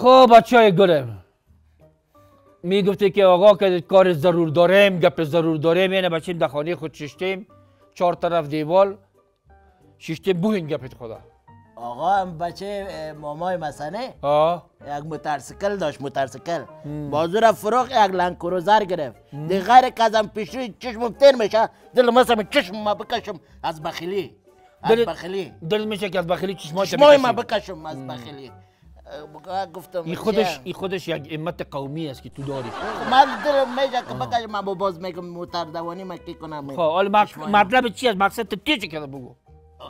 خب بچه های گلم میگفتی که آقا که کار ضرور داریم، گپ ضرور داریم، یعنی بچیم در خانه خود ششتیم، چهار طرف دیوال ششتیم بوین گپت خدا. آقا هم بچه مامای مسنه یک موتورسیکل داشت، موتورسیکل بازور فروخ یک لنگ کروزر گرفت. دیگر قزم پیش روی چشمم تیر میشه، دل مثلا چشم ما بکشم از بخیلی، از بخیلی دل میشه که از بخیلی چشمای ما بکشم از بخیلی. گفتم ای خودش یک امت قومی است که تو داری. من دل میشه که بکشم، من باز میگم موتور دوانی من کی کنم. خب مطلب چی است؟ مقصد تو چی کرده بگو.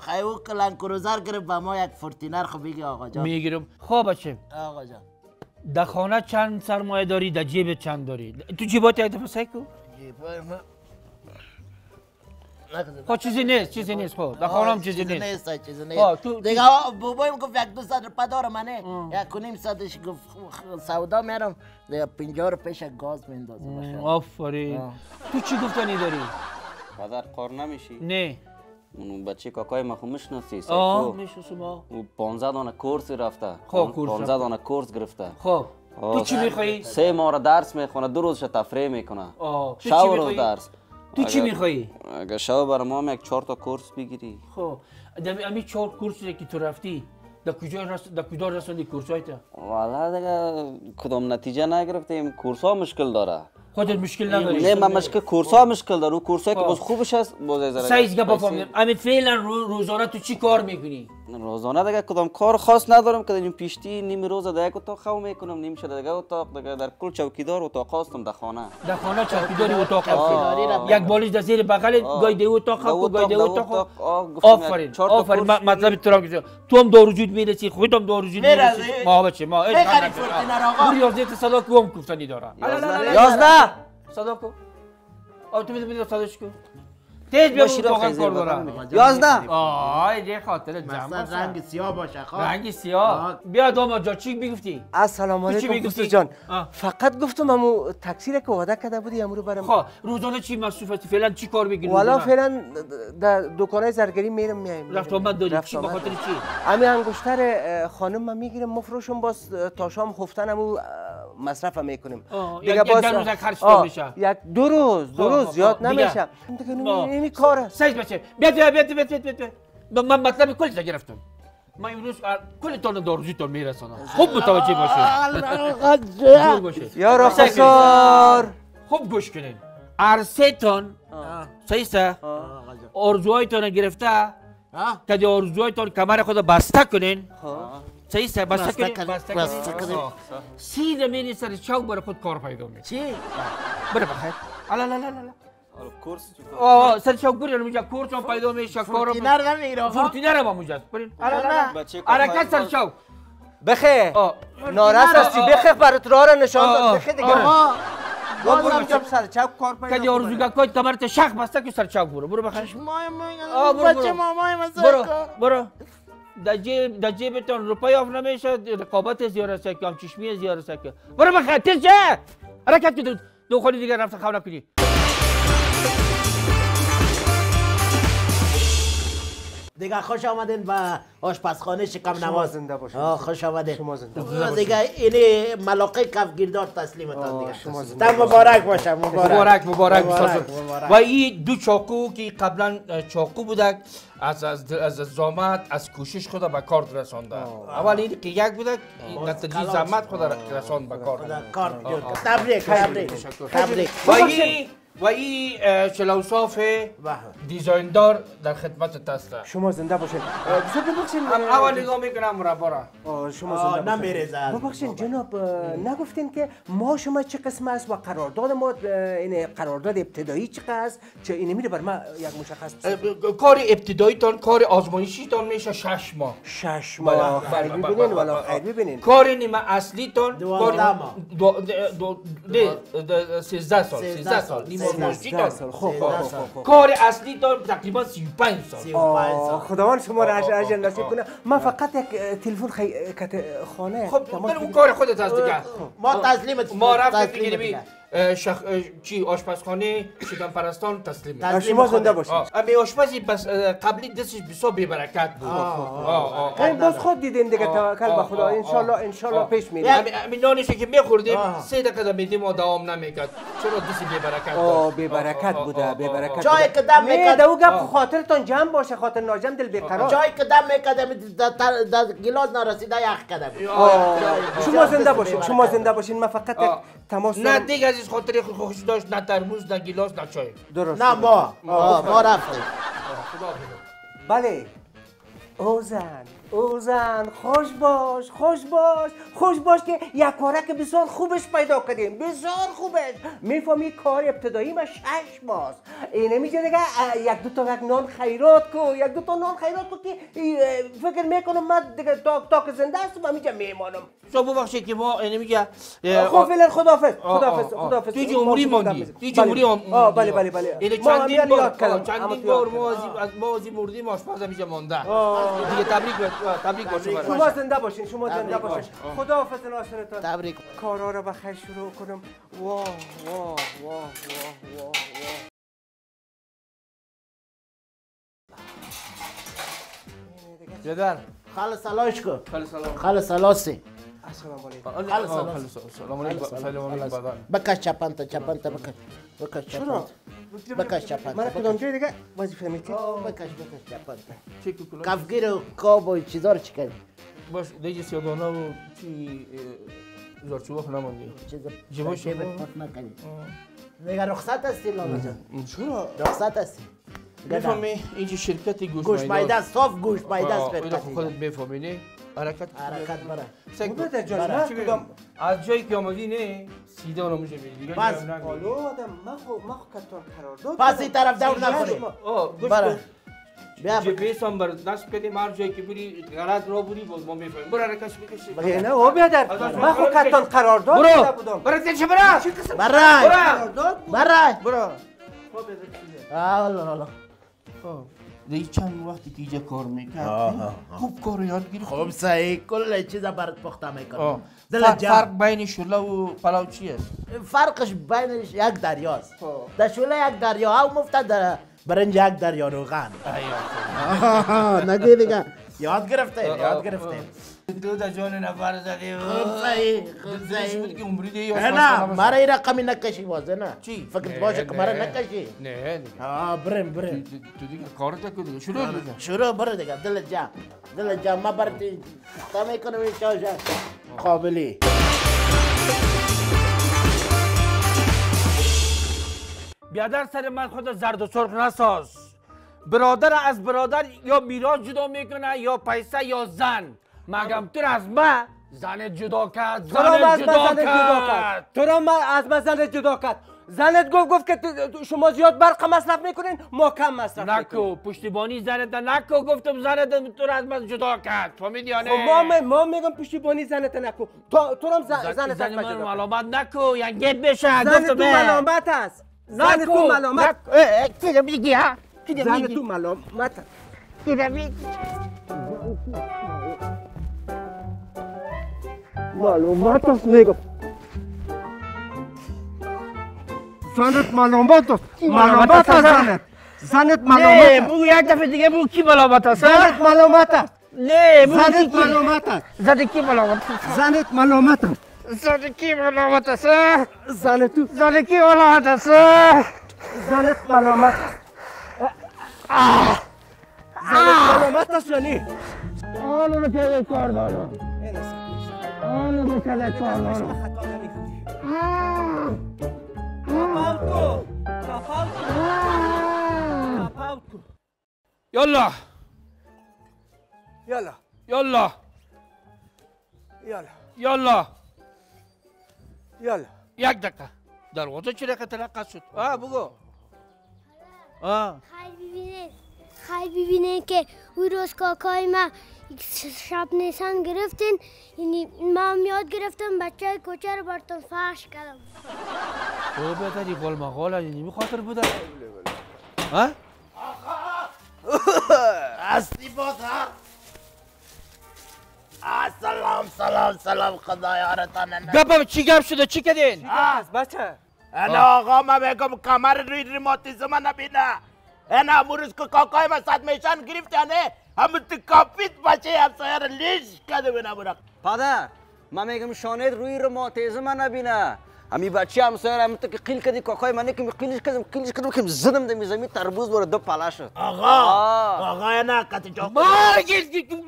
خیلی او کلان کروزر گرفت و ما یک فورتینر خب بگی آقا جان میگیرم. خب بچه آقا جان در خانه چند سرمایه داری؟ در جیب چند داری؟ تو جیبات یک دفعه سعی کن؟ جیبای ما خب چیزی نیست خب در خانه هم چیزی نیست دیگه. بابایم گفت یک 200 روپیه داره منه، یک 500 گفت سودا میرم دیگه 50 پیش گاز میندازم. آفرین. تو چی گفتنی داری؟ بازار کار نمیشی؟ نه اون بچه کاکای ما خو میشناسی سایفو. میشناسم. او 15 دانه کورس رفته. خب 15 دانه کورس گرفته. خب تو چی میخوای؟ 3 ماه درس میخونه، 2 روزش تفریح میکنه. شاور درس. تو چی میخوای؟ اگه شاور برام یک 4 تا کورس بگیری. خب همین 4 کورسی که تو رفتی در کجا رسوندی کورسایت؟ والا دیگه کدام نتیجه نگرفتیم، کورس‌ها مشکل داره. خودت مشکل نداری؟ نه من مشکل کورس‌ها مشکل داره، کورسایی که باز خوبش هست باز از سایز گپ بفهمیم. همین فعلا روزانه تو چی کار میکنی؟ روزانه دیگه کدام کار خاص ندارم که این پیشتی نیم روز در یک اتاق خواب میکنم، نیم شب در یک اتاق، دیگه در کل چوکیدار اتاق هستم در خانه. در خانه چوکیداری اتاق خواب، یک بالش در زیر بغل گای دی اتاق خواب، گای دی اتاق. آفرین آفرین. مطلب تو را گفتم تو هم دور وجود میرسی، خودم دور وجود میرسی. ما بچه ما اش آقا ریاضت صدا کوم گفتنی داره. 11 صدا کو تو می‌دونی صداش کو تیز بیا شروع کار دارم. 11 آی یه خاطر جمع رنگ سیاه باشه. خب رنگ سیاه بیا داماد جان چی میگفتی؟ السلام علیکم دوست جان. فقط گفتم همو تکثیر که وعده کرده بودی امرو برام. خب روزانه چی مصروفی؟ فعلا چی کار می‌گیری؟ والا فعلا در دکانای زرگری میرم میایم. رفت آمد داری چی به خاطر چی؟ همین انگشتر خانم من میگیرم مفروشم، باز تا شام خفتنمو مصرف هم میکنیم. دیگه باز یک روز خرج میشه، یک دو روز زیاد نمیشه این کاره. سعید بچه بیاد من مطلب کلش گرفتم، من امروز کل تان داروزیتان میرسانم. خوب متوجه باشید یارا خسار، خوب گوش کنین. عرصه تان سعیسته آرزوهایتان گرفته که آرزوهایتان کمر خود بسته کنین. صحیح است. بسته کنید. سی زمینی سر چوک برای خود کار پیدا می چی؟ بره بخیر. لا کورس چی کار؟ سر چوک برین اونجا کورس هم پیدا میشه، کارم فورتینر نمیره. فورتینر هم اونجاست. برین. حرکت سر چوک. بخیر. ناراحت هستی بخیر برات راه را نشان داد بخیر دیگه. بازم جب سر چوک کار پیدا. کدی آرزوگاه کوی کمرت شخ بسته که سر چوک برو بخیر. بچه مامای مزه برو. در جیبتان روپای آف نمیشه، رقابت زیاره سکه هم چشمی زیاره سکه. برو بخیر تیز جه حرکت که دو خالی دیگر رفت خواب نکنی. دیگه خوش آمدین به آشپزخانه شکم نواز. زنده باشید. خوش آمدین. شما زنده باشید. دیگه اینه ملاقه کفگیردار تسلیمتان دیگه. شما زنده باشید. مبارک باشه. مبارک. و این 2 چاقو که قبلا چاقو بودک از زحمت از کوشش خدا به کار رسانده. اول این که یک بودک نتیجه زحمت خدا رساند به کار. تبریک. و این شلوصاف دیزاین‌دار در خدمت تسته. شما زنده باشید. اول نگاه میکنم مربا را. شما زنده نمیریزد. ببخشید جناب نگفتین که ما شما چه قسم است و قرارداد ما این قرارداد ابتدایی چقدر است؟ چه اینه میره بر ما یک مشخص کار ابتداییتان کار آزمایشیتان میشه 6 ماه. 6 ماه. ببینین والا خیر ببینین. کار نیمه اصلیتان کار 13 سال. کار اصلی تا تقریبا 35 سال. خداوند شما را اجر نصیب کنه. من فقط یک تلفن خانه خب برو کار خودت از دیگه ما تسلیمت. ما رفتیم چی آشپزخانه شکم پرستان تسلیم. شما زنده باشید. امی آشپزی بس قبلی دستش بسیار بی‌برکت بود. این باز خود دیدین دیگه توکل به خدا. ان شاءالله پیش میریم. امی نانشی که میخوردیم سه دقیقه میدیم و دوام نمیکرد. چرا دست بی‌برکت بود؟ بی‌برکت بوده، بی‌برکت. جای قدم میکرد. نه دوگا خاطرتون جمع باشه، خاطر ناجم دل بی‌قرار. جای قدم میکرد در گلاس نرسیده یخ کردم. شما زنده باشید، شما زنده باشین. من فقط تماس نه دیگه از خاطر خوش داشت، نه ترموز، نه گلاس، نه چای. درست. نه ما رفتیم. بله. او زن خوش باش که یک کارک بسیار خوبش پیدا کردیم، بسیار خوبش. میفهمی کار ابتدایی ما 6 ماست. این نمیشه دیگه. یک دو تا یک نان خیرات کو که فکر میکنم من دیگه تا که زنده هستم همیشه میمانم. شما ببخشید که ما این میگه خب فعلا خداحافظ. تو جمهوری موندی، تو جمهوری. بله این چندین بار ما از مردیم آشپز همیشه مونده. دیگه تبریک باشه. شما زنده باشین. خداحافظ ناصرتان. تبریک. کارا رو به خیر شروع کنم. وا. جدار خالص سلاش کو. السلام علیکم. بکش چپانتا. من کدام جای دیگه وظیفه میکنی؟ بکش چپانتا. کفگیر و کاب و چیزا رو چیکردی؟ باش دیگه سیادانه و چی زارچوبه نماندی. جیبش پاک نکنی. دیگه رخصت هستی لالا جان. چرا؟ رخصت هستی. میفهمی اینجا شرکت گوش مایده صاف بهتره. خودت میفهمی نه؟ حرکت مرا سگوده جان چیکم از جایی که اومدی نه سیده اون میشه دیگه. پس حالا آدم مخو قرار داد، پس این طرف دور نکنه. گوش بیا جیپیس هم برات نصب کردیم، هر جایی که بری غلط را بری باز ما میفهمیم. برو حرکتش بکشید. نه او بیادر مخو قرار داد داده بودم. برو خب بزن. الله دیگه چند وقتی که اینجا کار میکرد خوب کار یاد گرفت. خوب صحیح کل چیزا برات پخته میکنه. فرق بین شله و پلاو چیه؟ فرقش بینش یک دریاست. در شله یک دریا او مفته، در برنج یک دریا روغن. نگی دیگه یاد گرفته. دو تا جون نفر زدی. خوب صحیح بود که عمری دی. نه مرا این رقمی نکشی واسه نه چی فقط باشه که مرا نکشی. نه برم تو دیگه کار تکو شروع بره دیگه. دل جا ما برتی تمام کنم چاوش قابلی. بیادر سر من خود زرد و سرخ نساز. برادر از برادر یا میراث جدا میکنه یا پیسه یا زن. مگم تو از من زنت جدا کرد. تو را از من زنت جدا کرد. زنت گفت که شما زیاد برق مصرف میکنین ما کم مصرف میکنیم. نکو پشتیبانی زنت نکو. گفتم زنت تو را از من جدا کرد. فهمیدی یا نه؟ ما میگم پشتیبانی زنت نکو. تو را زنت ملامت نکو. یعنی گپ بشه. زنت تو ملامت است. زنت تو ملامت. معلومات است میگم. زنت معلومات است. نه بو یک دفعه دیگه بو کی معلومات است؟ زنت معلومات است. زنت معلومات است یعنی آلو که کار دارم. آلو که کار دارم. یالا. یک دقیقه. دروازه چرا تلقا شد؟ بگو. خیلی ببینه که اون روز کاکای ما شب نشان گرفتن، یعنی من یاد گرفتم بچه کوچه رو براتون فحش کردم. او بهتر یه قول مقاله یعنی بخاطر بوده. ها؟ اصلی باز ها؟ سلام خدایا رتانه. گپم چی گپ شده چی کردین؟ بچه انا آقا من بگم کمر روی ریماتیزم نبینه. انا امروز که کاکای وسط میشن گرفتنه همون تو کافیت بچه همسایه رو لیش کرده بینه برا. پدر من میگم شانت روی ریماتیزم نبینه. امی بچه همسایه همون تو که قیل کردی کاکای منه که قیلش کردم که زدم ده میزمی تربوز باره دو پلا شد. آقا انا کتی جاکت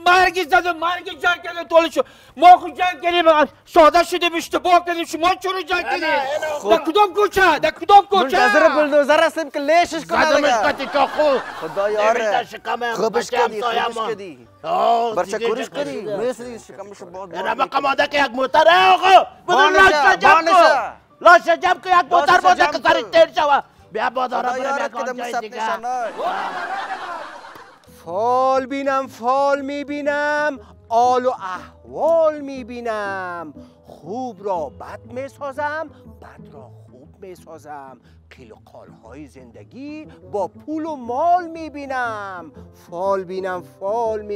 مرگی زدم مرگی جنگ کرده طول شد. ما خود جنگ کردیم ساده شده اشتباه کردیم شما چرا جنگ کردیم؟ در کدام کوچه؟ در کدام کوچه؟ بلدوزر هستیم که لیشش کنه دیگه زدمش کتی جا خود خدا یاره خوبش کردی برچکورش کردی میسید شکمش باید انا با قماده که یک موتره آقا بدون لاشه جمع که یک موتر بازه که سرش تیر شوه بیا باداره فال بینم فال میبینم آل و احوال میبینم خوب را بد میسازم بد را خوب میسازم قیل و قالهای زندگی با پول و مال میبینم فال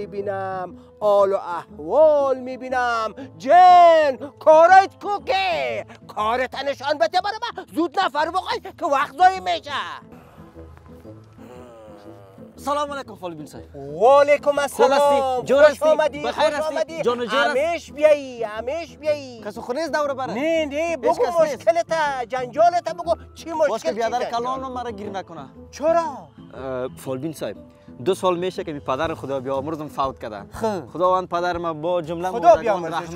بینم آل و احوال میبینم جن کارت کوکه کارت نشان بده برای من زود نفر بخوای که وقت ضایع میشه سلام علیکم فال بین صاحب وعلیکم السلام خوش آمدی بخیر آمدی جان جان همیش بیایی کسو خونیز دوره بره نه بگو مشکلت جنجالت بگو چی مشکل باشه بیادر کلانو مرا گیر نکنه چرا فال بین صاحب دو سال میشه که می پدر خدا بیامرزم فوت کرده خداوند پدر ما با جمله خدا بیامرزش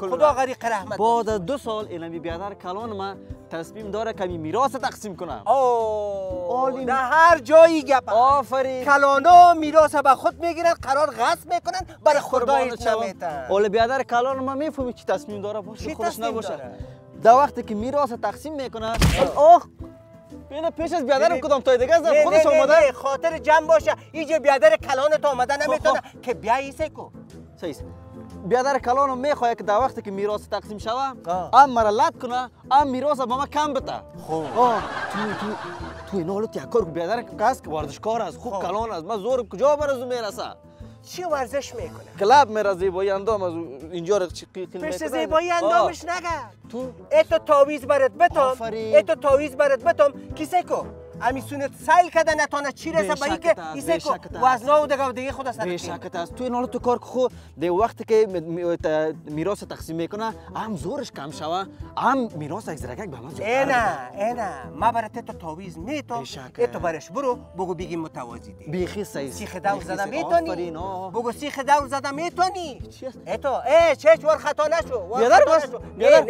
خدا غریق رحمت بعد از دو سال اینمی بیادر کلان ما تصمیم داره که میراث تقسیم کنه اوه در هر جایی گپ آفرین کلانا میراث به خود میگیرن قرار غصب میکنن برای خدای نمیتن اول بیادر کلان ما میفهمی چی تصمیم داره باشه خودش نباشه در وقتی که میراث تقسیم میکنه اوه اینا پیش از بیادر کدام تای دیگه است خودش اومده خاطر جمع باشه اینجا بیادر کلان تو اومده نمیتونه که بیا ایسه کو سیس بیادر کلانو میخواد که در وقتی که میراث تقسیم شوه ام مرا لات کنه ام میراث به ما کم بده خوب تو اینا لوت یا کار بیادر کس که ورزشکار از خوب کلان از ما زور کجا برزو میرسه چی ورزش میکنه کلاب میره زیبایی اندام از اینجا رو چی قیقی میکنه پیش زیبایی اندامش نگه تو ایتو تاویز برات بتام کیسه کو امیسونت سیل کده نتانه چی رسه به اینکه ایسه کو وزنا و دیگه خود اصلا بیشکت است تو این حالت تو کار خو در وقتی که میراث تقسیم میکنه هم زورش کم شوه هم میراث از رگک به ما زور اینا ما برات تو تعویض میتم تو برش برو بگو بگی متوازی دی بیخی سیخ دور زدم میتونی بگو سیخ دور زدم میتونی تو چه چور خطا نشو نه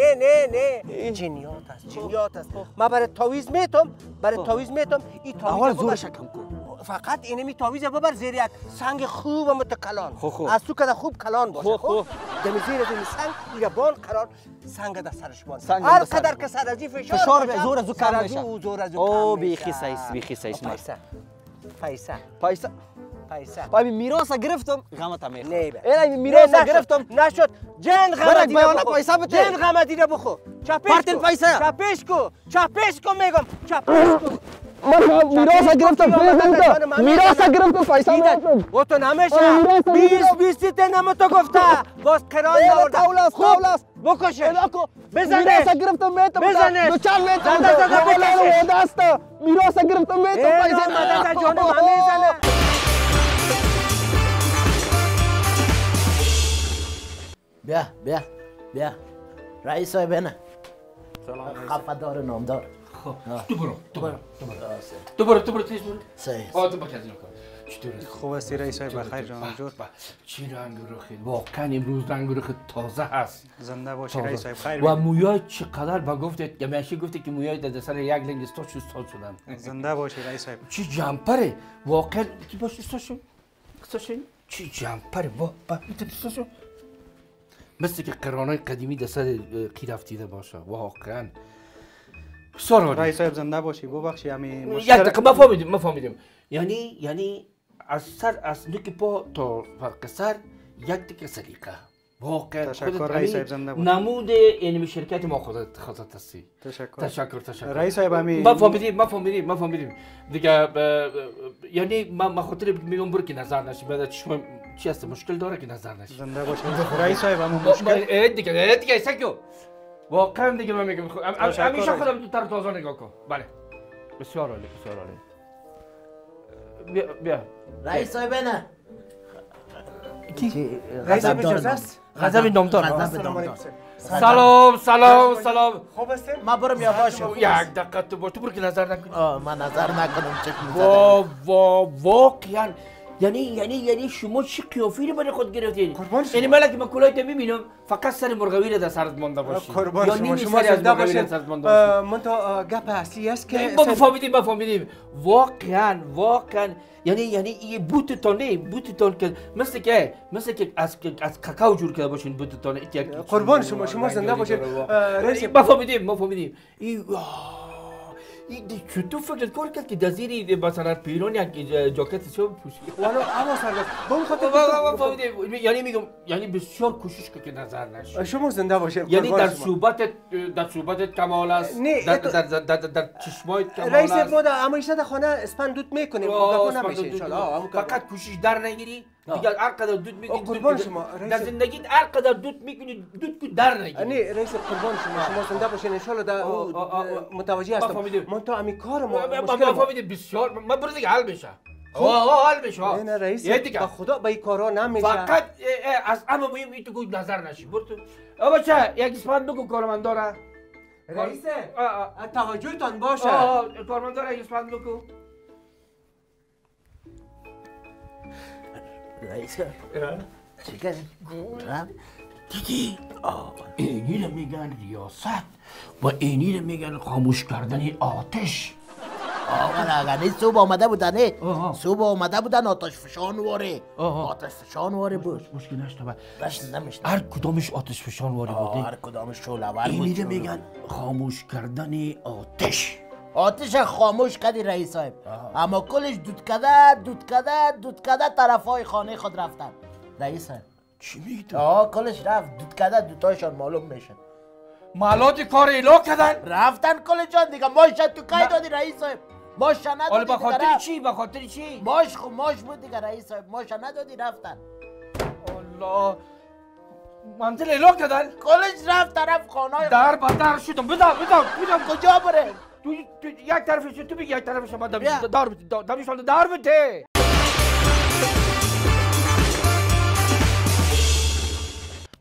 جنیات است ما برات تعویض میتم میتم این تاویز زورش کم کن فقط اینمی تاویز ببر زیر یک سنگ خوب متکلان از تو که خوب کلان باشه خب دم زیر دم سنگ دیگه بان قرار سنگ در سرش بان هر قدر که سر ازی فشار به زور از او کم میشه او بیخی سایس پایسا پای میراث گرفتم غمت میخوام اینا میراث گرفتم نشد جن غمت دیره پایسا بده جن غمت دیره بخو چپش کو میگم من میراث گرفتم پایسا گرفتم و تو نمیشه 20 تا نمتو گفته باز قرار نورد خولاس بکش الکو میراث گرفتم میتم دو چار میتم دست میراث گرفتم میتم پایسا مدد جان من بیا رئیس صاحب نه خفه دار نامدار خب تو برو تیز برو صحیح آه تو با کسی نکن چطوره؟ خوب استی رئیس صاحب بخیر جان جور چی رنگ روخید؟ واقعا امروز رنگ روخید تازه هست زنده باشی رئیس صاحب خیر و مویای چقدر با گفتید گمیشی گفتی که مویای در سر یک لنگ استاد شدن زنده باشی رئیس صاحب چی جمپره واقعا تو باش استاد شدن چی جمپره با تو مثل که قرانای قدیمی دسته کی رفتیده باشه واقعا سرور رئیس صاحب زنده باشی ببخشید همین مشکل یک دقیقه ما فهمیدیم یعنی از سر از نوک پا تا فرق سر یک دقیقه سلیقه واقعا تشکر رئیس صاحب زنده باشی نمود این شرکت ما خودت خطات هستی تشکر رئیس صاحب همین ما فهمیدیم دیگه یعنی ما خاطر میگم برو که نظر نشه بعد چشم چی هست مشکل داره که نظر نشه زنده باشه رئیس صاحب همون مشکل دیگه سکو واقعا دیگه من میگم همیشه خودم تو تر تازه نگاه کن. بله بسیار عالی، بسیار عالی. بیا رئیس صاحب نه کی؟ رئیس اجازه است؟ غضب دامدار. سلام سلام سلام. خوب هستین؟ من برم یواشو. یک دقیقه تو برو که نظر نکنی. من نظر نکنم چک می‌زنم. وا واقعا یعنی شما چه قیافی رو برای خود گرفتین؟ یعنی مالا که من کلاهت می‌بینم فقط سر مرغوی را در سرت مونده باشی. یعنی شما زنده باشین. من تو گپ اصلی است که بفهمیدیم واقعا یعنی این بوتتون که مثل که از کاکاو جور کرده باشین بوتتون. قربان شما زنده باشین. بفهمیدیم چطور فکر کار کرد که دزیری مثلا پیرون یک جاکت شو پوشید؟ والا اما سرگرد بم خاطر یعنی میگم یعنی بسیار کوشش که نظر نشه. شما زنده باشه. یعنی در صحبتت کمال است. در چشمای کمال است. رئیس ما در امایشت خانه اسپند دود میکنیم. گفتم نمیشه ان شاء الله. فقط کوشش در نگیری. دیگه هر قدر دود میکنید قربان شما در زندگیت هر قدر دود میکنید دود کو در نگیرید. یعنی رئیس قربان شما زنده باشین ان شاء الله. متوجه هستم من تو همین کارم مشکل بسیار من برو دیگه حل بشه. حال بشه. نه رئیس به خدا به این کارا نمیشه. فقط از اما مهم این تو گوش نظر نشی. برو تو بچه یک اسپند بگو کارمنداره رئیس توجهتان باشه. کارمنداره اسپند بگو. رئیس چیکار گورم دیدی؟ اینی رو میگن ریاست و اینی رو میگن خاموش کردن آتش. آقا صبح آمده بودن آتش فشان واره بود. مشکل نشد هر کدامش آتش فشان واره بوده. هر کدامش شعله ور بود. اینی رو میگن خاموش کردن آتش. آتش خاموش کردی رئیس صاحب اما کلش دود کده طرفای خانه خود رفتن رئیس صاحب. چی میگی؟ کلش رفت دود کده دوتایشان معلوم نشد. معلومات کار ایلا کردن رفتن کل جان دیگه. ماش تو کی دادی رئیس صاحب؟ ماش ندادی. به خاطر چی؟ ماش بود دیگه رئیس صاحب. ماش ندادی رفتن. الله منزل ایلا کردن کلش رفت طرف خانه در بدر شدم. بدم کجا بره؟ تو یک طرفش تو بگی یک طرفش ما دار بده.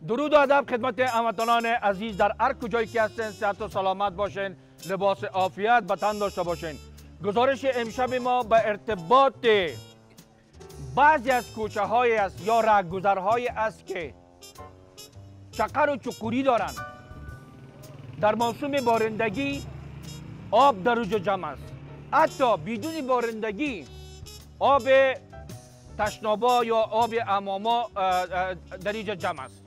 درود و ادب خدمت هموطنان عزیز در هر کجایی که هستین. صحت و سلامت باشین، لباس عافیت به تن داشته باشین. گزارش امشب ما به ارتباط بعضی از کوچه های است یا راهگذرهایی است که چقر و چقوری دارند. در موسم بارندگی آب در اوج جمع است. حتی بدون بارندگی آب تشنابا یا آب حماما در اینجا جمع است.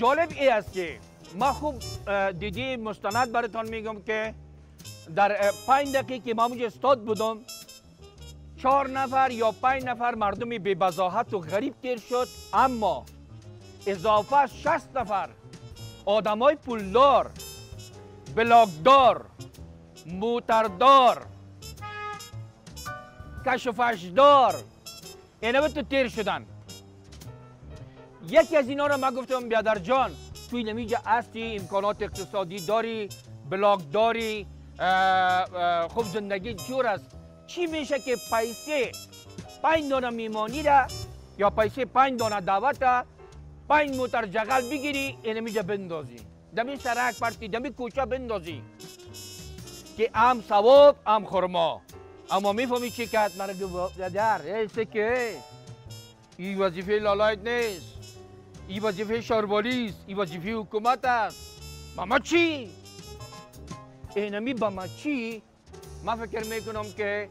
جالب ای است که ما خوب دیدی مستند براتون میگم که در 5 دقیقه که ما اونجا استاد بودم 4 نفر یا 5 نفر مردم بی بزاحت و غریب تیر شد. اما اضافه 60 نفر آدمای پولدار، بلاکدار، موتردار، کشفشدار اینا تو تیر شدن. یکی از اینا را من گفتم بیادر جان توی نمیجا هستی، امکانات اقتصادی داری، بلاک داری، خوب زندگی جور است، چی میشه که پیسه 5 دانه میمانی را یا پیسه 5 دانه دعوت را 5 موتر جغل بگیری اینمیجا بندازی دمی سرک پرتی دمی کوچه بندازی که هم ثواب هم خرما. اما میفهمی چی که حتما را در ایسته که این وظیفه لالایت نیست، این وظیفه شاربالی است، این وظیفه حکومت است. ماما چی؟ اینمی بما چی؟ من فکر میکنم که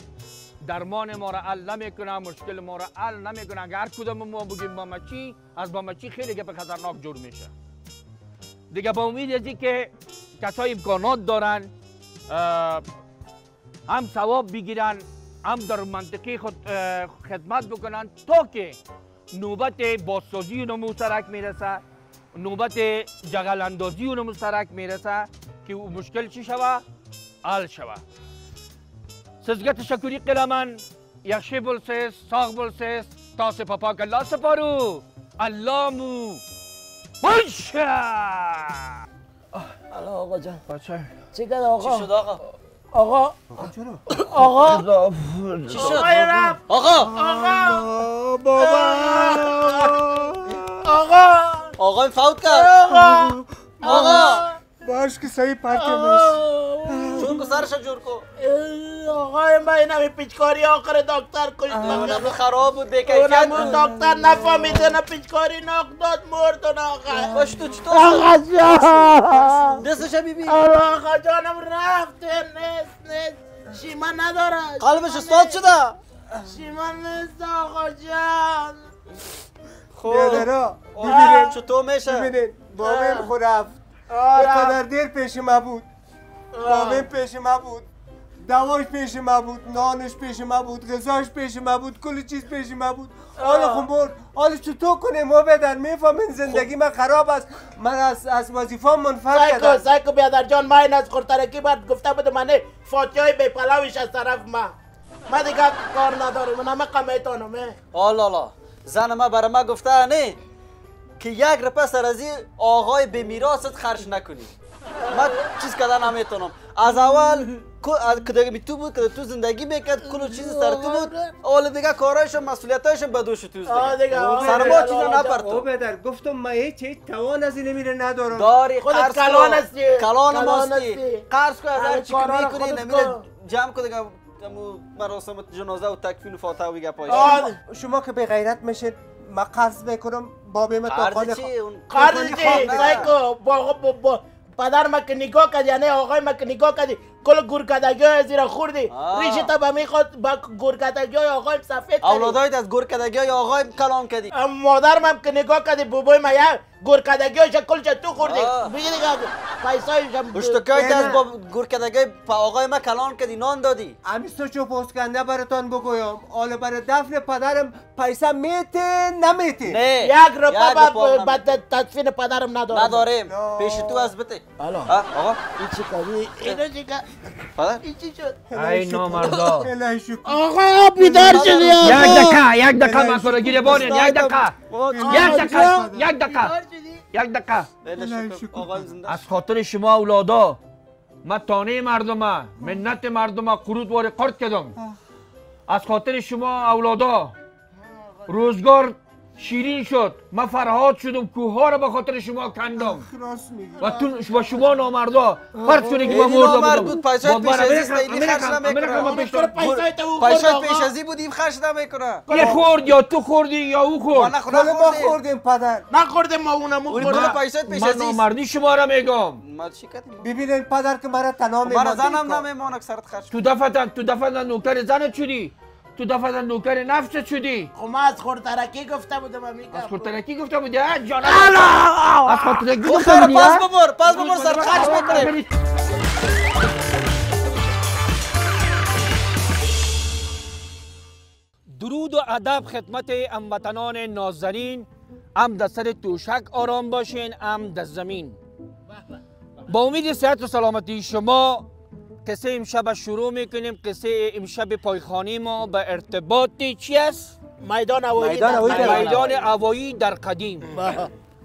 درمان ما را حل نمیکنه، مشکل ما را حل نمیکنه. اگر هر کدوم ما بگیم بما چی، از بما چی خیلی گپ خطرناک جور میشه. دیگه با امید از اینکه کسای امکانات دارن هم ثواب بگیرن هم در منطقه خود خدمت بکنن تا که نوبت بازسازی اونمو سرک میرسه، نوبت جغل اندازی اونمو سرک میرسه که او مشکل چی شوه؟ حل شوه. سزگت شکوری قلمن یخشی بلسیس، ساغ بلسیس، تاس پاپاک الله سپارو، اللامو باشه. حالا آقا جان بچه چی کرد آقا؟ چی شد آقا؟ آقا چرا؟ آقا چی شد؟ آقا بابا آقا فوت کرد آقا باش که صحیح پرتی میشه چون کو سرش جور کو آقا این همه پیچکاری آخر دکتر کشت اونم خراب بود بکیفیت بود دکتر نفهمیده نه پیچکاری ناق داد مرد و ناقه باش تو چطور آقا جان دستش بیبی آقا جانم رفته نیست شیما نداره قلبش استاد شده شیما نیست آقا جان خب دیدرا ببینید چطور میشه ببینید بابا خود رفت قدر دیر پیش ما بود بابا پیش ما بود دواش پیش ما بود نانش پیش ما بود غذاش پیش ما بود کل چیز پیش ما بود حالا خمر حالا چطور کنیم ما بدر میفهمین زندگی من خراب است من از وظیفه‌ام منفعل شدم سایکو بیادر جان ما این از خورترکی بعد گفته بود من فاتحای به پلاوش از طرف ما دیگه کار ندارم من همه قمیتانم آلالا زن ما برای ما گفته نه که یک رپه سر از این آقای به میراثت خرج نکنی من چیز کردن نمیتونم از اول که تو بود که تو زندگی میکرد کل چیز سر تو بود اول دیگه کارایش و مسئولیتایش به دوش تو دیگه سر ما چیزا نپرتم او بدر گفتم من هیچ توان از این نمیره ندارم داری خودت کلان هستی کلان ماستی قرض کو از هر چی میکنی نمیره جمع کو دیگه مراسم جنازه و تکفین و فاتحه و گپای شما که به غیرت میشید ما قرض میکنم بابه ما تا خانه قرض چی سایکو با پدر ما که نگاه کردی یعنی آقای ما که نگاه کردی کل گورکدگی های زیرا خوردی ریشه تا به میخواد با گورکدگی های آقایم سفید کردی اولادایت از گورکدگی های آقایم کلان کردی مادر ما که نگاه کردی بابای ما یک گورکدگی هایش کلش تو خوردی بگی دیگه پیسه هایشم اشتکایت از با گورکدگی آقای ما کلان کردی نان دادی همیستا چو پوسکنده براتان بگویم حالا برای دفن پدرم پیسه میتی نمیتی نه یک روپا بعد تدفین پدرم نداریم پیش تو از بته آقا این چی کردی اینو چی کرد پدر این چی شد ای نامردا آقا بیدار شد یک دقیقه من کارو گیره بارین یک دقیقه از خاطر شما اولادا من تانه مردمه منت مردمه قرود واره قرد کردم از خاطر شما اولادا روزگار شیرین شد من فرهاد شدم کوه ها رو به خاطر شما کندم و تو با شما نامردا فرض کنید که من مرده بودم پیسایت پیش ازی خیلی خرج نمیکنم پیسایت پیش ازی بودیم خرج نمیکنم یه خورد یا تو خوردی یا او خورد ما خوردیم پدر من خوردم ما اونم خورد پیسایت پیش ازی من نامردی شما را میگم ببینید پدر که مرا تنها میمونه مرا زنم نمیمونه سرت خرج تو دفتر نوکر زنت شدی تو دفعه نوکر نفست شدی خب من از خورترکی گفته بودم از خورترکی گفته بودی؟ جانم از خورترکی گفته بودی؟ پس ببر سر خرچ بکنه درود و ادب خدمت هموطنان نازنین هم در سر توشک آرام باشین هم در زمین با امید صحت و سلامتی شما قصه امشب شروع میکنیم قصه امشب پایخانی ما به ارتباط چی است؟ میدان هوایی در قدیم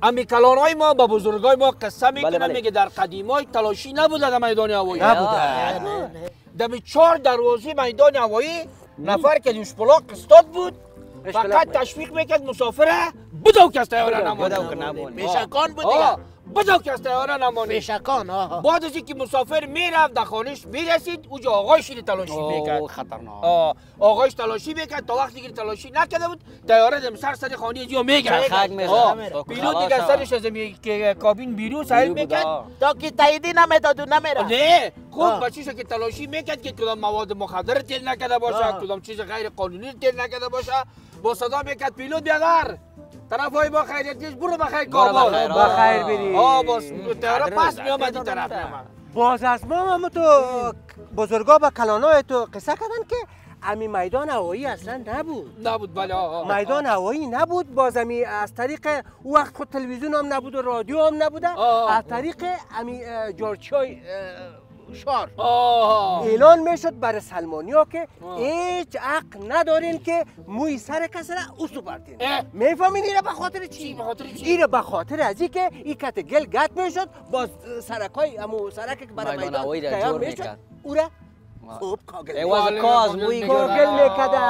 امی کلانای ما به بزرگای ما قصه میکنه میگه در قدیمای تلاشی نبوده در میدان هوایی نبوده دمی 4 دروازه میدان هوایی نفر که دوش پلاک استاد بود فقط تشویق میکرد مسافره بدو که استیاره نمونه پیشکان بود بدو که از تیاره نمانه پیشکان بعد از اینکه مسافر میرفت در خانش میرسید اونجا آقایش تلاشی میکرد خطرناک آقایش تلاشی میکرد تا وقتی که تلاشی نکرده بود تیاره دم سر خانه از یا میگرد بیرون دیگه سرش از کابین بیرون سهل میکرد تا که تاییدی نمیداد و نمیره نه خوب بچیشو که تلاشی میکرد که کدام مواد مخدر تیل نکرده باشه کدام چیز غیر قانونی تیل نکرده باشه با صدا میکرد پیلوت بیادر طرف های با خیریتیش برو بخیر کابل بخیر بری باز تیاره پس میامدی طرف نمه باز از ما تو بزرگا با کلانای تو قصه کردن که امی میدان هوایی اصلا نبود بله میدان هوایی نبود باز امی از طریق وقت خود تلویزیون هم نبود و رادیو هم نبوده از طریق امی جارچی های هوشار اعلان میشد برای سلمانیا که هیچ حق ندارین که موی سر کس را اوسو بردین. میفهمین ایره به خاطر چی؟ ایره به خاطر از اینکه این کت گل گت میشد باز سرکای امو سرک برای میدان کیام میشد اوره خوب کاغل موی کاغل میکده.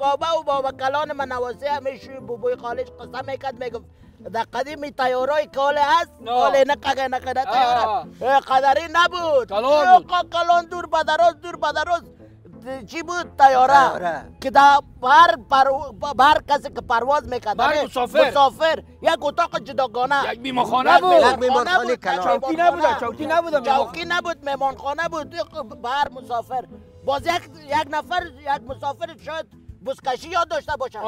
بابا و بابا کلان من نوازه میشوی بابای خالش قسم میکد میگفت در قدیمی تیارای کاله هست کاله نقه نقه نه تیاره قدری نبود کلان دور بدراز چی بود تیاره که در هر کسی که پرواز میکرد هر مسافر یک اتاق جداگانه یک بیمانخانه بود چوکی نبود میمانخانه بود به هر مسافر باز یک نفر یک مسافر شاید بسکشی یاد داشته باشن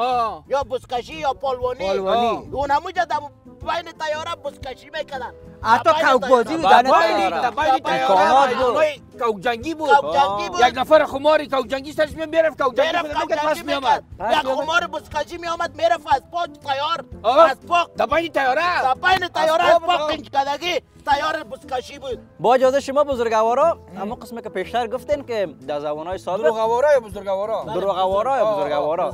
یا بسکشی یا پالوانی اونموجه در بین تیاره بسکشی میکردن حتی کوکبازی بود در بین تیاره کوکجنگی بود یک نفر خماری کوکجنگی سرش میرفت کوکجنگی بود پس میامد یک خمار بسکشی میامد میرفت از پا تیار از پا در بین تیاره از پا قنج کدگی تیار بسکشی بود. با اجازه شما بزرگوارا اما قسمه که پیشتر گفتین که در زمانهای سابق دروغوارا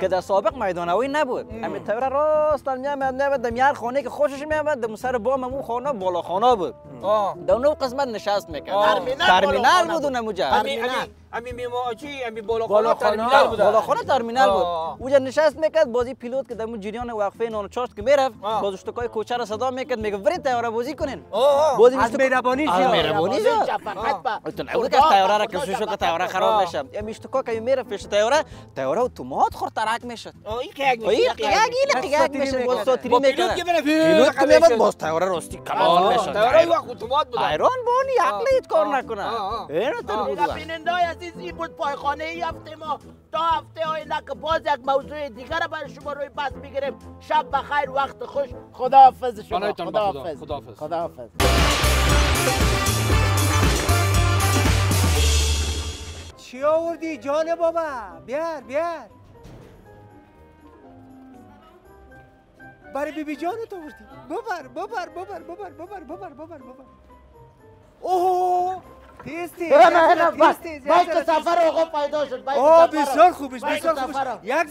که در سابق میدانوی نبود همین تیاره راستن میامد در هر خانه که خوشش میامد در سر بام همون خانه بالا خانه بود در اون قسمت نشست میکرد ترمینال بود اونموجه امی میماچی امی بالاخانه ترمینال بود اونجا نشست میکرد بازی پیلوت که دمو جریان وقفه نان چاشت که میرفت باز اشتکای کوچه را صدا میکرد میگه برید تیاره بازی کنین بازی از مهربانی فقط اون که تیاره را کشو شو که تیاره خراب نشه امی اشتکا که میرفت پیش تیاره اتومات خورد ترک میشد این که میشه باز ساتری میکنه پیلوت که میمد باز تیاره راستی کمال میشد تیاره وقت اتومات بود ایران بونی عقلت کار نکنه اینا این بود پایخانه ای هفته ما تا هفته آینده که باز یک موضوع دیگر را برای شما روی بس میگیریم. شب بخیر وقت خوش خداحافظ شما خداحافظ. چی آوردی جان بابا بیار برای بیبی جانت آوردی ببر اوه تیز باید که سفر آقا پیدا شد آه بسیار خوبش یک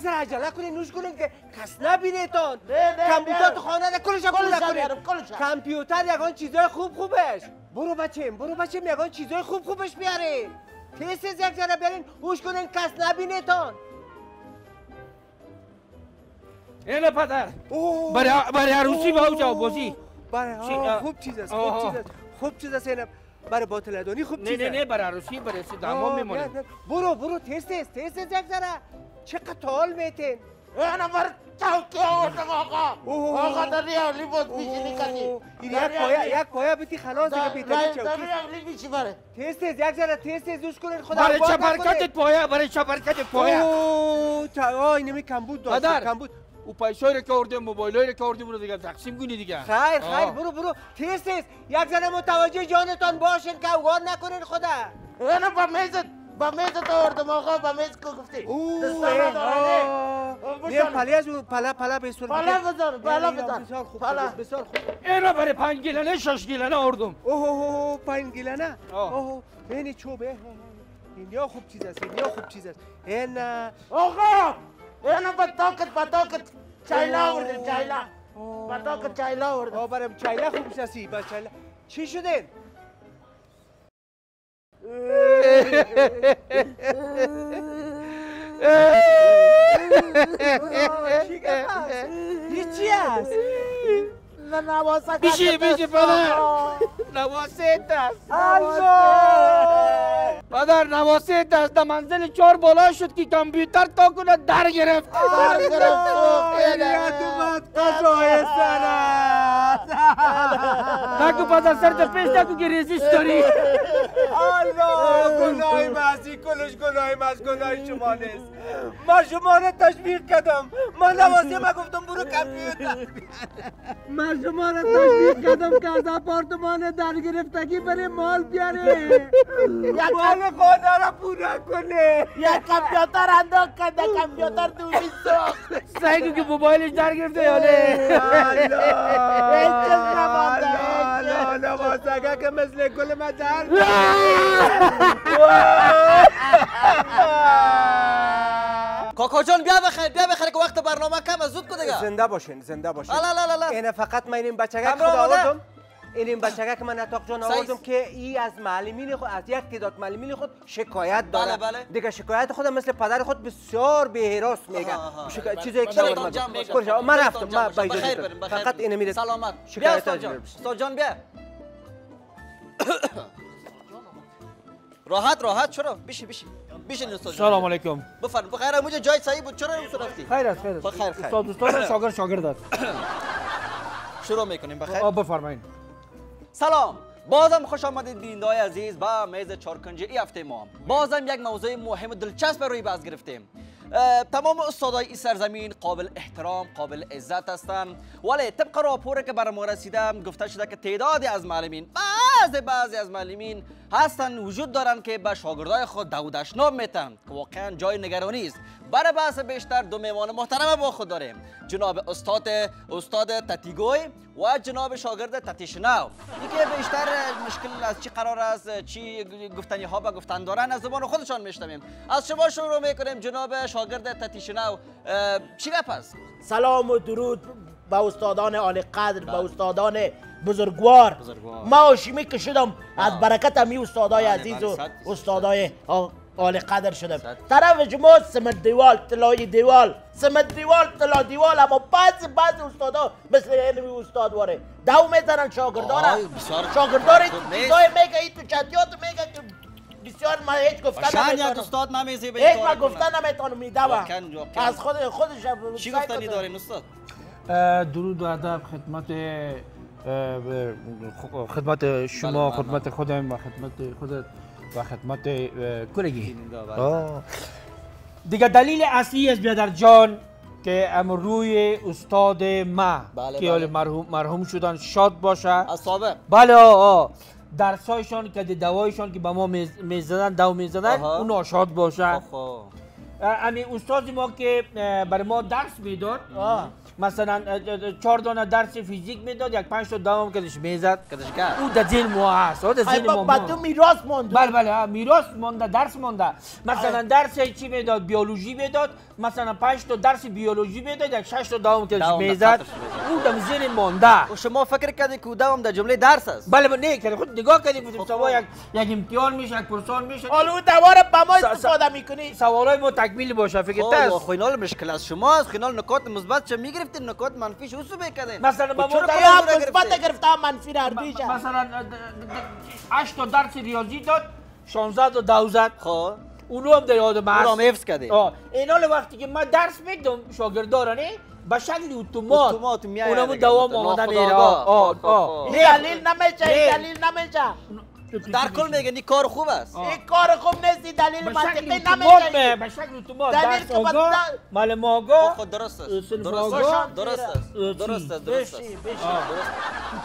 ذره عجله کنین نوش کنین که کس نبینه تان کمپیوتر تو خانه ده کلش کنین کمپیوتر یکان چیزای خوبش برو بچه‌م یکان چیزای خوبش بیارین تیز یک ذره بیارین هوش کنین کس نبینه تان اینه پدر برای عروسی با او جوابازی خوب چیز است برای باطل ادانی خوب چیزه نه برای عروسی برای دمام میمونه برو تیز یک ذره چقدر تال میتین انا بر چوکی آوردم آقا در ریالی باز پیشینی کردی یک پایه بیتی خلاص دیگه بیتنی چوکی در ریالی بیشی بره تیز یک ذره تیز دوست کنین خدا برای چپرکتت پایه اوه تا اینمی کمبود داشت او پایشای رکوردیم موبایلای رکوردیم رو دیگه تقسیم کنی دیگه خیر برو تیز یک ذره متوجه جانتان باشین که اوگان نکنین خدا انا با میزت آوردم آقا با میز که گفتی دستانه دارنه نیم پله بسور بسار خوب اینا برای 5 گیلنه 6 گیلنه آوردم اوه 5 گیلنه اوه اینی چوبه اینیا خوب چیز است اینا آقا اینا با طاقت چایلا آوردیم با طاقت چایلا آوردیم برم چایلا خوب شسی با چایلا چی شدین؟ چی گفت؟ هیچی هست نواسه بیشی پدر نواسه دست پدر نواسه دست در منزل 4 بالا شد که کامپیوتر تا کنه در گرفت خیلیت اومد قضای سرت نکو پدر سرت پیش نکو که ریزیش داری الله گناهی محضی کلش گناهی محض گناهی شما نیست ما شما را تشویق کردم من نواسه ما گفتم برو کامپیوتر من شما را تشویق کردم که از آپارتمان در گرفتگی برای مال بیاره مال خانه را پورا کنه یک کمپیوتر انداخت کرده کمپیوتر دوری ساخت سعی کن که موبایلش در گرفته یا نه الله الله الله سگه که مثل گل ما در کاکا جان بیا بخیر که وقت برنامه کم زود کو دیگه. زنده باشین زنده باشین. لا این فقط من این بچگه که خدا آوردم این بچگه که من اتاق جان آوردم که ای از معلمین خود از یک تعداد معلمین خود شکایت داره. دیگه شکایت خودم مثل پدر خود بسیار بهراس میگه. چیز یک سال من رفتم ما بایدون فقط اینه میره سلامت شکایت داره. استاد جان بیا. راحت چرا بیشین استاد. سلام علیکم. بفرمایید بخیر مجه جای صحیح بود چرا اون رفتی؟ خیر بخیر استاد دوستان شاگرد است. شروع میکنیم بخیر. بفرمایید. سلام بازم خوش آمدید بیننده‌های عزیز با میز چهارکنجی این هفته ما بازم یک موضوع مهم و دلچسب روی بحث گرفتیم. تمام استادای این سرزمین قابل احترام قابل عزت هستند ولی طبق راپوری که بر ما رسیده گفته شده که تعدادی از معلمین بعضی از معلمین هستند وجود دارند که به شاگردای خود دود اشناب میتن که واقعا جای نگرانی است. برای بحث بیشتر دو مهمان محترم با خود داریم جناب استاد تتیگوی و جناب شاگرد تتیشناو. دیگه بیشتر مشکل از چی قرار است چی گفتنی ها به گفتن دارن از زبان خودشان میشنویم. از شما شروع میکنیم جناب شاگرد تتیشناو چی گپ است؟ سلام و درود به استادان عالی قدر به استادان بزرگوار. ما آشیمی که شدم از برکت همی استادای عزیز و استادای عالی قدر شدم. طرف شما سمت دیوال طلای دیوال سمت دیوال طلا دیوال اما بعض استادا مثل این استاد واره دو میزنن شاگرداره چیزای میگه ای تو چتیات میگه که بسیار من هیچ گفتن نمیتونم استاد نمیزه به هیچ ما گفتن نمیتونم میدوام از خودش چی گفتنی دارین استاد؟ درود و ادب خدمت شما خدمت خودم و خدمت خودت و خدمت کلگی. دیگه دلیل اصلی است برادر جان که امروی استاد ما که مرحوم شدن شاد باشه از سابق بله درسایشان که دوایشان که به ما میزدن دو میزدن اون شاد باشه. امی استاد ما که برای ما درس میداد مثلا 4 دانه درس فیزیک میداد یک 5 تا دوام کدش میزد کدش کرد او در ذهن ما هست بعد تو میراث مونده بله میراث مونده درس مونده مثلا درس چی میداد بیولوژی میداد مثلا 5 تا درس بیولوژی میداد یک 6 تا دوام کدش میزد او در ذهن مونده. و شما فکر کردید که دوام در جمله درس است؟ بله نه که خود نگاه کردید شما یک امتحان میشه یک پرسان میشه حالا او دوباره به ما استفاده میکنی سوالای ما تکمیل باشه فکر تست خینال مشکل از شما است خینال نکات مثبت چه میگیره گرفتین نکات منفیش اوسو بکنین مثلا ما مثبت گرفتم منفی را اربیش مثلا 8 تا درس ریاضی داد 16 تا 12 خب اونو هم در یاد ما حفظ کردین. اینا وقتی که من درس میدم شاگردارانه به شکل اتومات اونم دوام آمدن میره دلیل نمیشه در کل میگه این کار خوب است این کار خوب نیستی دلیل منطقی نمیشه به شکل اتومات درس آگاه مال ما آگاه درست است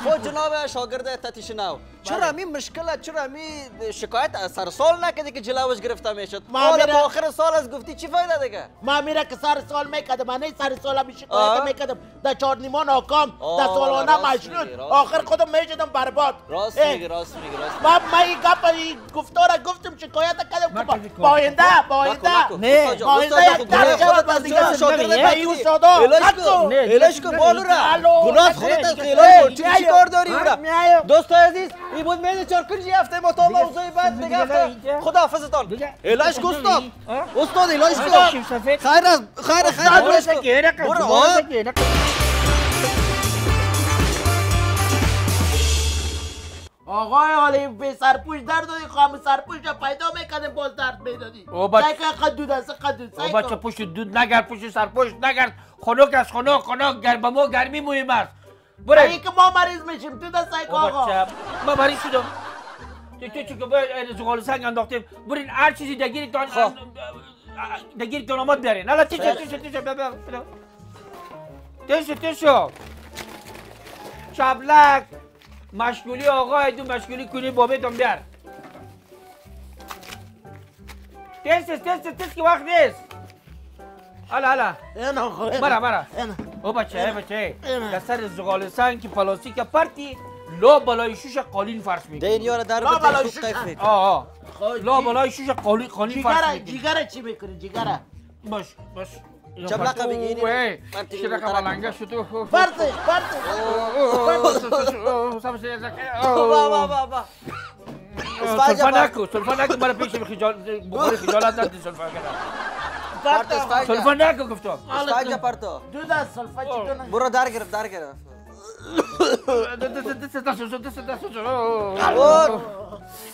خود جناب شاگرد تتیشناو چرا می مشکل چرا می شکایت سر سال نکردی که جلوش گرفته میشد حالا به آخر سال از گفتی چی فایده دیگه ما میره که سر سال میکردم من سر سال می شکایت میکردم در چهار نیمان ناکام در سالانه مجنون آخر خودم میشدم برباد. راست میگی من این گپ گفتارا گفتم شکایت کردم که با آینده نه ای بود میز چهارکنجی هفته ما تا موضوع بعد دیگه خدا حافظتان الهش گستاف استاد الهش گستاف خیر آقای عالی به سرپوش درد دادی خواهم سرپوش را پیدا میکنیم باز درد میدادی قد دود است قد دود او بچه پوش دود نگرد پوش سرپوش نگرد خنک از خنک گرم ما گرمی مهم است برای که ما مریض میشیم تو دست سایک آقا ما مریض شدم تو چی که باید زغال سنگ انداختیم برین هر چیزی دگیرتان آمد بیارین حالا تیشه شبلک مشغولی آقای دو مشغولی کنی بابتان بیار تیش که وقت نیست حالا برا او بچه دستر زغال سنگ که پلاستیک پرتی لا بالای شیش قالین فرش میکنی. دنیا در لا بالای شیش. آه لا بالای شیش قالین فرش میکنی. جیگره چی میکنی جیگره؟ باش باش. چبلکا بگیری. من تیغ مترنگ شدم. پرتش پرتش. سامس زکه. با با با با. سلفاناکو برای پیش خجالت ندی سلفاناکو. سلفاناکو گفتم. استاجا پرتو. دودا سلفا چیتون. برو دارگر دارگر.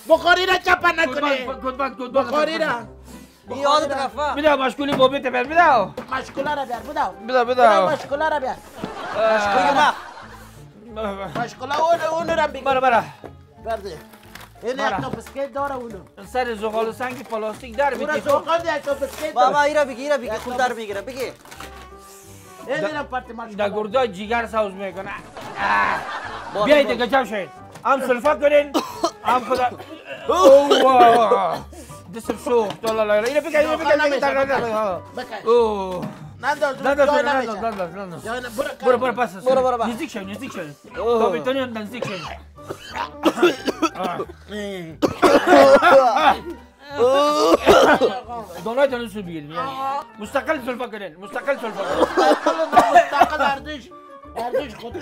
بخاری را چپا نکنی. بخاری را. بیاد رفا. بیاد مشکولی بابی تبر بیاد. مشکولا را بیار بیاد. بیاد مشکولا را بیار. مشکولا. مشکولا اون را بیار. برا برا. برده. این یک تا بسکیت داره اونو. سر زغال و سنگ پلاستیک در میگیره. اون زغال یک تا بسکیت. بابا ایرا بگی خود در میگیره بگی. اینا پارت مارش دا گردای جیگر ساز میکنه. بیایید دیگه جمع شید. هم سلفا کنین هم خدا اوه دسم شو دلا لا اینا بگی اینا بگی تا اوه ننداز برو برو پاس برو برو برو نزدیک شو نزدیک شو تو میتونی نزدیک شو دولای تانو سو بگیرین مستقل سلفا کنین مستقل سلفا کنین مستقل اردش اردش خود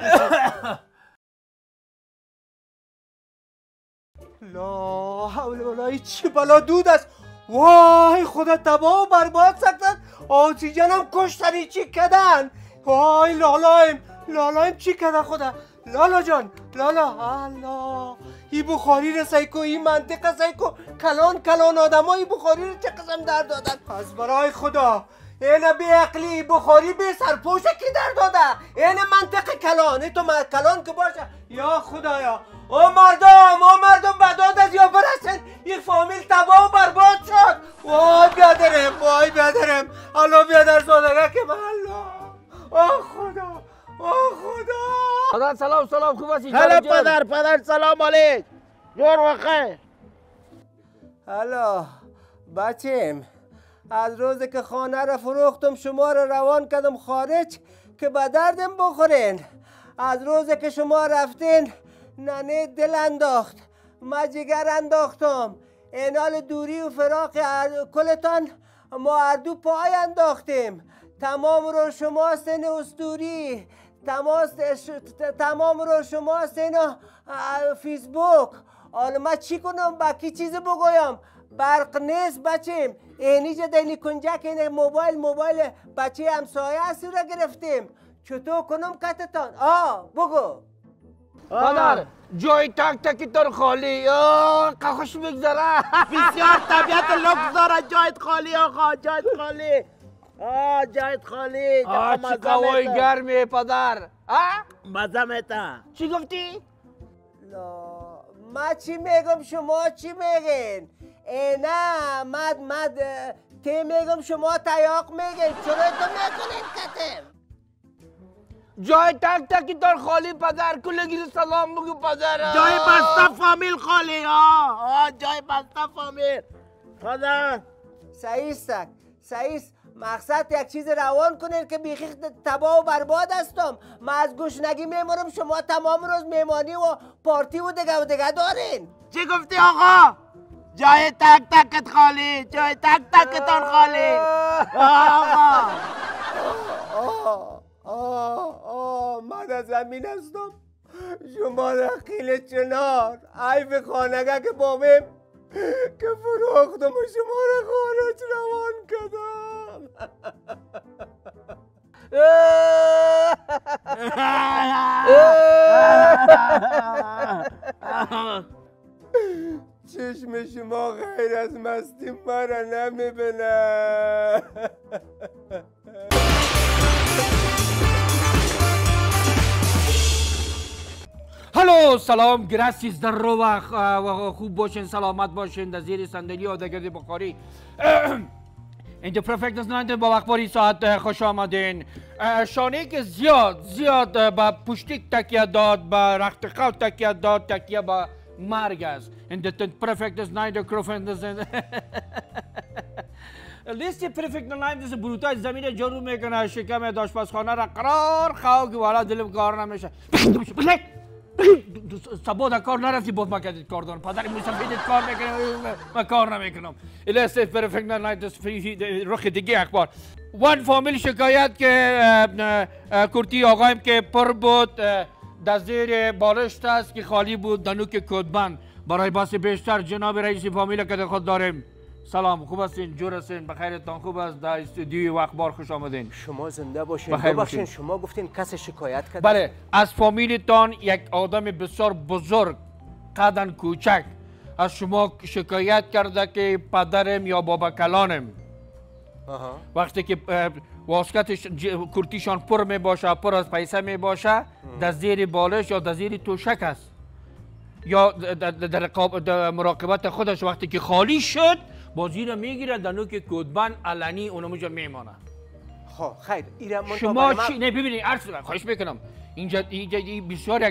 لا حول ولا قوه چه بلا دود است وای خدا تباه و برباد ساختن آسیجنم کشتن چی کردن وای لالایم لالایم چی کردن خدا لالا جان لالا الله ای بخاری را سایکو ای منطقه سایکو کلان کلان آدم های بخاری را چه قسم در دادن از برای خدا اینه بی عقلی بخاری بی سرپوشه کی در داده اینه منطقه کلان ای تو کلان که باشه یا خدایا او مردم بداد از یا برسن این فامیل تباه و برباد شد وای بیادرم وای بیادرم الله بیادر زادرک من الله آه خدا آه خدا پدر سلام سلام خوب هستی هلا پدر پدر سلام علیک جور وقعه هلا بچیم از روزی که خانه را فروختم شما را روان کردم خارج که به دردم بخورین از روزی که شما رفتین ننه دل انداخت ما جگر انداختم اینال دوری و فراق کلتان ما اردو پای انداختیم تمام رو شما سین اسطوری تمام رو شما سین فیسبوک حالا ما چی کنم با کی چیز بگویم برق نیست بچیم اینیجا دینی کنجک اینه موبایل بچه همسایه هستی را گرفتیم چطور کنم کتتان بگو مادر جای تک تکیتان خالی که خوش بگذره بسیار طبیعت لطف داره جایت خالی آقا جایت خالی جایت خالی چه قوای گرمی پدر مزه میتا چی گفتی؟ ما چی میگم شما چی میگین؟ نه مد که میگم شما تیاق میگین چرا تو میکنین کتم؟ جای تک تکی دار خالی پدر کلگیر سلام بگو پدر جای بسته فامیل خالی جای بسته فامیل پدر سعیستک سعیست مقصد یک چیز روان کنین که بیخی تباه و برباد هستم من از گشنگی میمونم شما تمام روز میمانی و پارتی و دگه دارین چی گفتی آقا؟ جای تک تکت خالی جای تک تکتان خالی آقا من از زمین هستم شما در خیل چنار عیب خانگه که بابیم که فروختم و شما را خارج روان کردم چشم شما غیر از مستی من را نمیبینه هلو سلام گراسیز در رو و خوب باشین سلامت باشین در زیر صندلی آدگرد بخاری اینجا پرفکتس نایند با اخباری ساعت خوش آمدین شانه که زیاد با پشتیک تکیه داد با رخت قو تکیه داد تکیه با مرگ است اینجا پرفکتس نایند کروفندس لیستی پرفکت نایم دست بروتای زمین جارو میکنه شکم داشپزخانه را قرار خواه که والا دلم کار نمیشه سبا در کار نرفتی بود ما کردید کار دارم پدر موی سفیدت کار میکنم من کار نمیکنم الاستیف برفکت نایت رخ دیگه اخبار وان فامیل شکایت که کرتی آقایم که پر بود در زیر بالشت است که خالی بود دنوک کدبند برای باس بیشتر جناب رئیس فامیل که خود داریم سلام خوب هستین جور هستین بخیرتان خوب است در استودیوی و اخبار خوش آمدین شما زنده باشین ببخشین شما گفتین کسی شکایت کرد بله از فامیلتان یک آدم بسیار بزرگ قدن کوچک از شما شکایت کرده که پدرم یا بابا کلانم وقتی که واسکتش کرتیشان پر می باشه پر از پیسه می باشه در زیر بالش یا در زیر توشک است یا در مراقبت خودش وقتی که خالی شد بازی را میگیره در نوک کودبند علنی اونموجا میمانه خب خیر شما چی نه ببینید عرض خواهش میکنم اینجا بسیار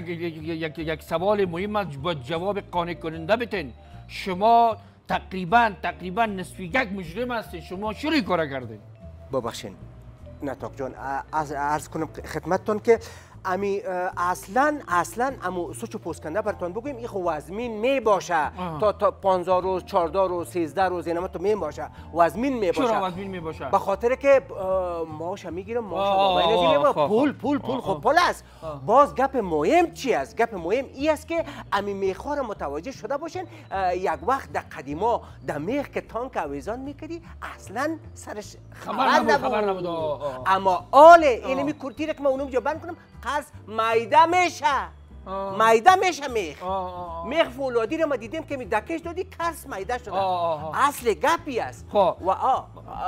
یک سوال مهم است با جواب قانع کننده بتین شما تقریبا نصف یک مجرم هستید شما چی روی کار کردید ببخشین نتاق جان عرض کنم خدمتتون که امی اصلا امو سوچو پست کنده براتون بگویم این خو وزمین می باشه تا 15 روز 14 روز 13 روز اینا تو می باشه وزمین می باشه چرا وزمین می باشه به خاطر که ماش میگیره ماش میگیره پول خب پول است باز گپ مهم چی است گپ مهم این است که امی میخوار متوجه شده باشین یک وقت در قدیما در میخ که تانک اویزان میکردی اصلا سرش خبر نبود اما آله اینمی کرتی که ما اونجا بند کنم از مایده میشه میخ فولادی رو ما دیدیم که دکش دادی کس مایده شده اصل گپی است و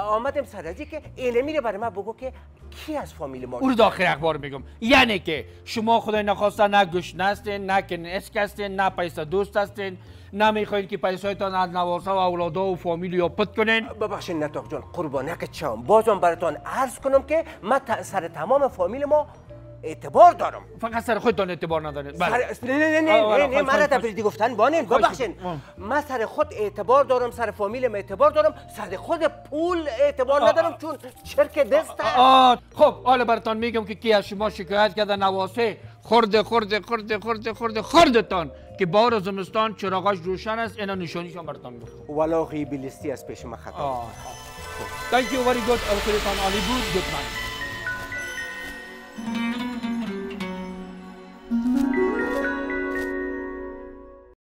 آمدم سرازی که اینمی رو برای ما بگو که کی از فامیل ما او داخل اخبار میگم یعنی که شما خدای نخواسته نه گوش نستین نه کنسک هستین نه پیسه دوست هستین نه میخواین که پیسایتان از نواسه و اولادا و فامیل یا پت کنین ببخشین نتاق جان قربانک چم بازم براتون عرض کنم که ما سر تمام فامیل ما اعتبار دارم فقط سر خودتان اعتبار ندارید نه مرا تبریدی گفتن بانین ببخشین من سر خود اعتبار دارم سر فامیلم اعتبار دارم سر خود پول اعتبار ندارم چون چرک دست خب حالا براتان میگم که کی از شما شکایت کرده نواسه خوردتان که بار زمستان چراغاش روشن است اینا نشانیشان براتان گفتم والا غیبی لیستی از پیش من خطا Thank you very good عالی بود